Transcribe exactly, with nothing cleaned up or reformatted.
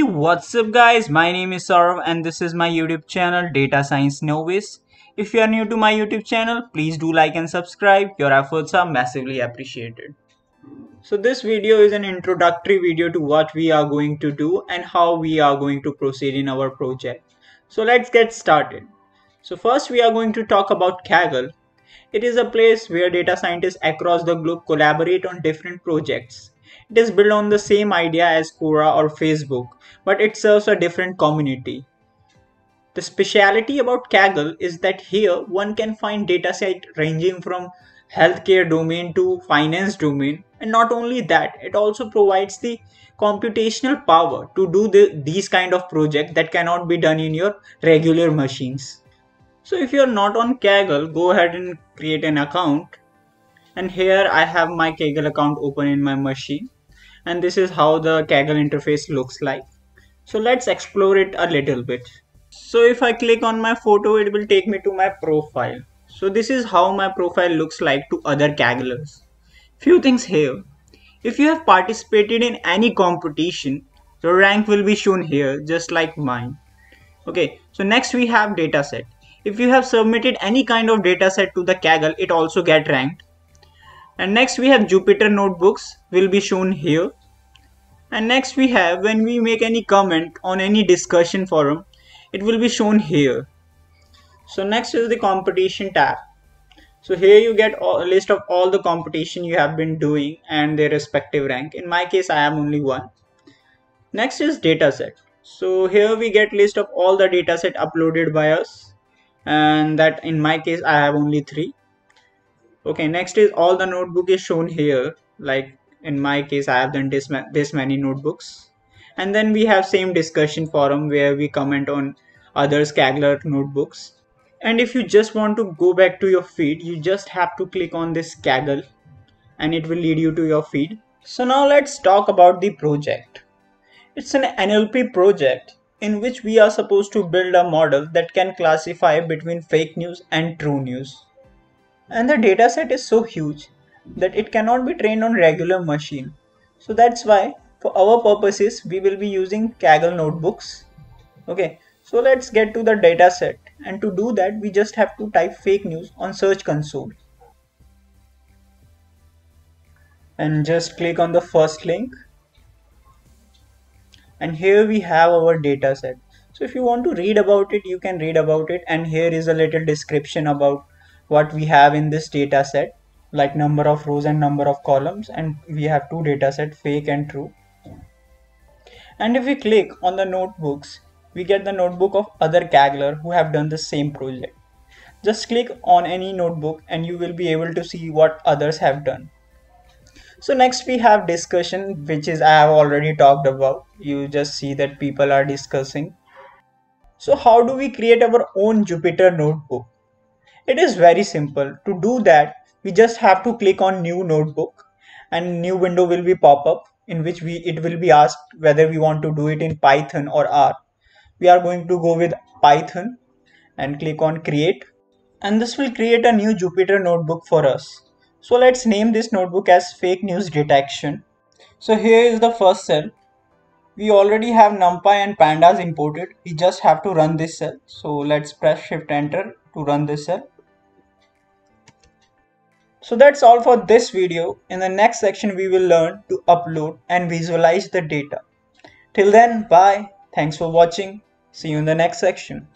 Hey, what's up guys, my name is Saurav and this is my YouTube channel Data Science Novice. If you are new to my YouTube channel, please do like and subscribe. Your efforts are massively appreciated. So this video is an introductory video to what we are going to do and how we are going to proceed in our project. So let's get started. So first we are going to talk about Kaggle. It is a place where data scientists across the globe collaborate on different projects. It is built on the same idea as Quora or Facebook, but it serves a different community. The speciality about Kaggle is that here one can find datasets ranging from healthcare domain to finance domain, and not only that, it also provides the computational power to do the, these kind of projects that cannot be done in your regular machines. So if you are not on Kaggle, go ahead and create an account. And here I have my Kaggle account open in my machine, and this is how the Kaggle interface looks like. So let's explore it a little bit. So if I click on my photo, it will take me to my profile. So this is how my profile looks like to other Kagglers. Few things here. If you have participated in any competition, your rank will be shown here just like mine. Okay, so next we have dataset. If you have submitted any kind of dataset to the Kaggle, it also get ranked. And next we have Jupyter notebooks will be shown here. And next we have when we make any comment on any discussion forum, it will be shown here. So next is the competition tab. So here you get a list of all the competition you have been doing and their respective rank. In my case, I am only one. Next is dataset. So here we get list of all the dataset uploaded by us, and that in my case I have only three. Okay, next is all the notebook is shown here, like in my case I have done this, ma this many notebooks. And then we have same discussion forum where we comment on others Kaggler notebooks. And if you just want to go back to your feed, you just have to click on this Kaggle and it will lead you to your feed. So now let's talk about the project. It's an N L P project in which we are supposed to build a model that can classify between fake news and true news. And the dataset is so huge that it cannot be trained on regular machine. So that's why for our purposes we will be using Kaggle notebooks. Okay, so let's get to the dataset, and to do that we just have to type fake news on search console. And just click on the first link. And here we have our dataset. So if you want to read about it, you can read about it, and here is a little description about what we have in this data set, like number of rows and number of columns, and we have two data set, fake and true. And if we click on the notebooks, we get the notebook of other Kaggler who have done the same project. Just click on any notebook and you will be able to see what others have done. So next we have discussion, which is I have already talked about. You just see that people are discussing. So how do we create our own Jupyter notebook? It is very simple. To do that, we just have to click on new notebook and new window will be pop up, in which we it will be asked whether we want to do it in Python or R. We are going to go with Python and click on create, and this will create a new Jupyter notebook for us. So let's name this notebook as fake news detection. So here is the first cell. We already have NumPy and Pandas imported. We just have to run this cell. So let's press shift enter to run this cell. So that's all for this video. In the next section we will learn to upload and visualize the data. Till then, bye. Thanks for watching. See you in the next section.